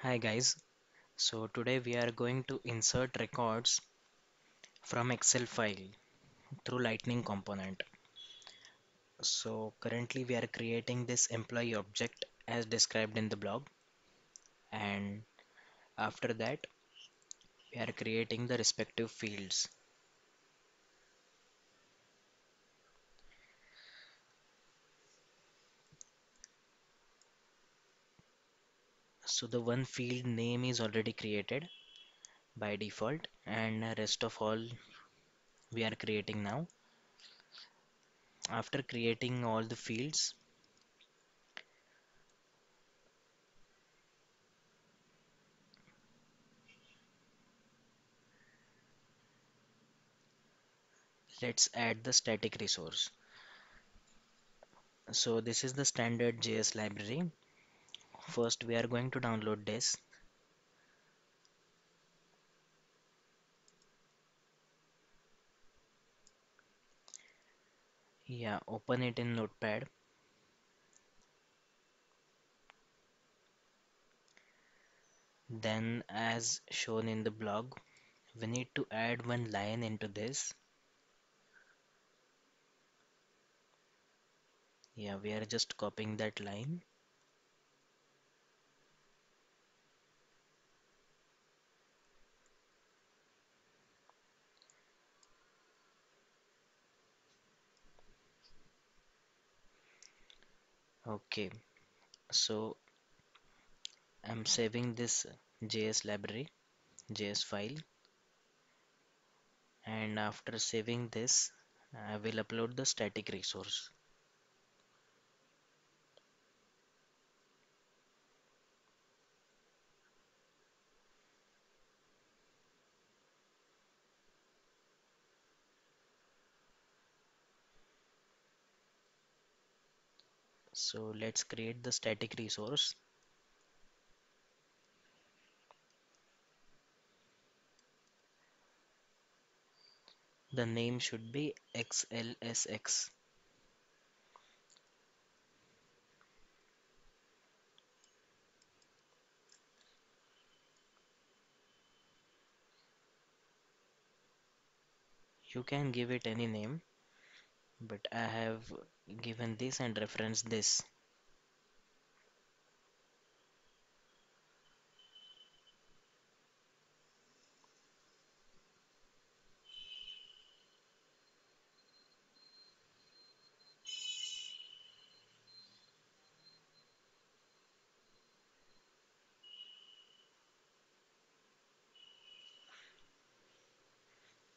Hi guys, so today we are going to insert records from Excel file through Lightning component. So currently we are creating this employee object as described in the blog, and after that we are creating the respective fields. So the one field name is already created by default, and rest of all we are creating now. After creating all the fields, let's add the static resource. So this is the standard JS library. First we are going to download this. Open it in Notepad. Then, as shown in the blog, we need to add one line into this. We are just copying that line. Okay, so I'm saving this JS library, JS file, and after saving this, I will upload the static resource. So let's create the static resource. The name should be XLSX. You can give it any name, but I have given this and referenced this.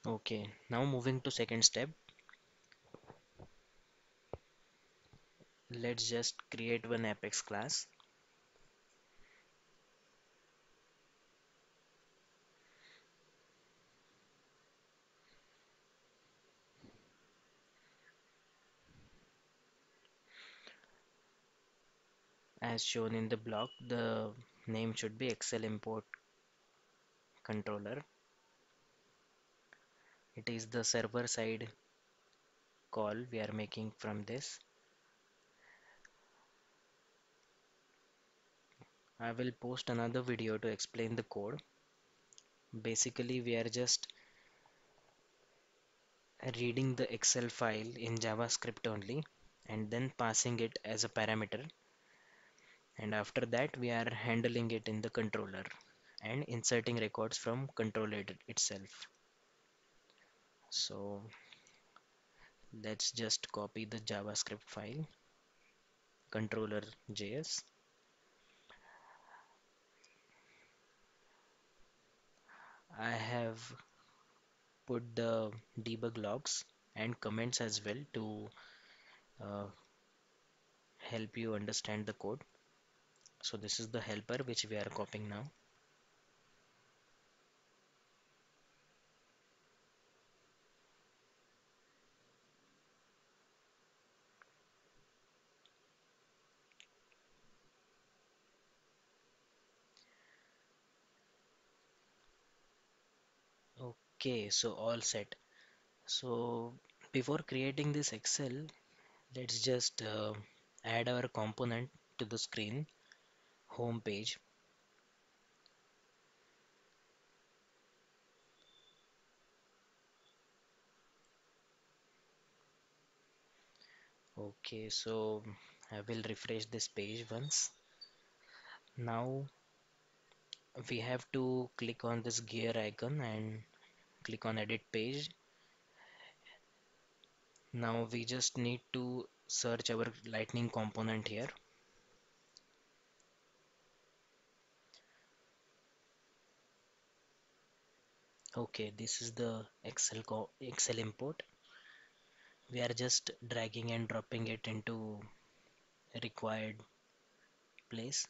Okay, now moving to second step. Let's just create one Apex class. As shown in the blog, the name should be Excel import controller. It is the server side call we are making from this. I will post another video to explain the code. Basically, we are just reading the Excel file in JavaScript only and then passing it as a parameter, and after that we are handling it in the controller and inserting records from controller itself. So let's just copy the JavaScript file, controller.js. I have put the debug logs and comments as well to help you understand the code. So this is the helper which we are copying now. Okay, so all set. So before creating this Excel, let's just add our component to the screen home page. Okay, so I will refresh this page once. Now we have to click on this gear icon and click on edit page. Now we just need to search our Lightning component here. Okay, this is the Excel import. We are just dragging and dropping it into required place.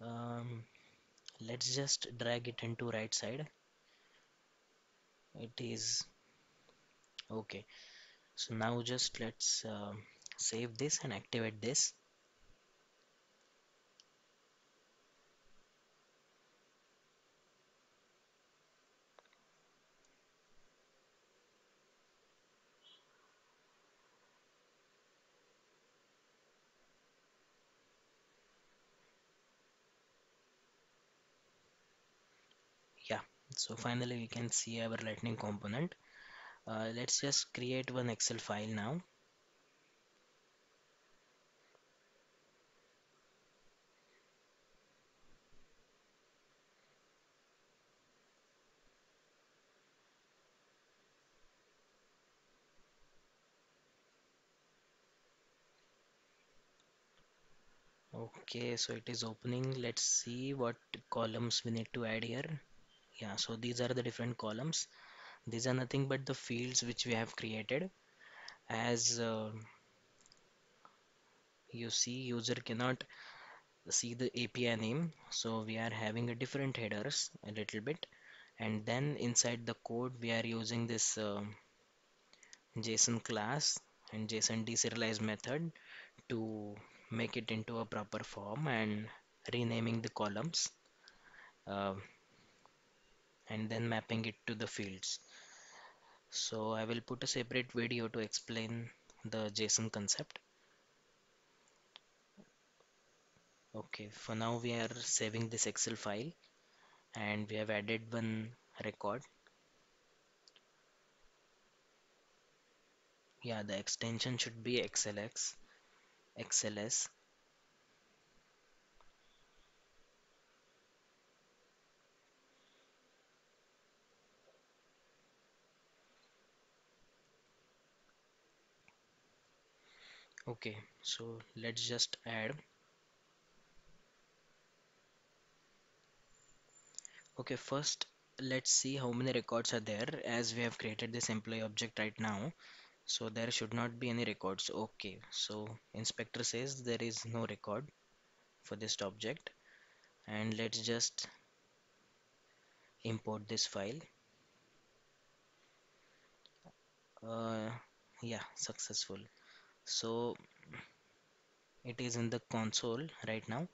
Let's just drag it into right side. It is okay. So now just let's save this and activate this. So finally we can see our Lightning component. Let's just create one Excel file now. Okay, so it is opening. Let's see what columns we need to add here. Yeah, so these are the different columns. These are nothing but the fields which we have created. As you see, user cannot see the API name, so we are having a different headers a little bit, and then inside the code we are using this JSON class and JSON deserialize method to make it into a proper form and renaming the columns. And then mapping it to the fields. So I will put a separate video to explain the JSON concept. Okay, for now we are saving this Excel file and we have added one record. Yeah, the extension should be XLSX, XLS. Okay, so let's just add. Okay, first let's see how many records are there, as we have created this employee object right now, so there should not be any records. Okay, so inspector says there is no record for this object, and let's just import this file. Yeah, successful. So it is in the console right now.